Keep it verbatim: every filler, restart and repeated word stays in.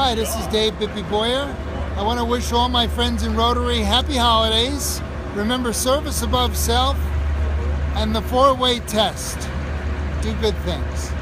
Hi, this is Dave Bippy Boyer. I want to wish all my friends in Rotary happy holidays. Remember service above self and the four-way test. Do good things.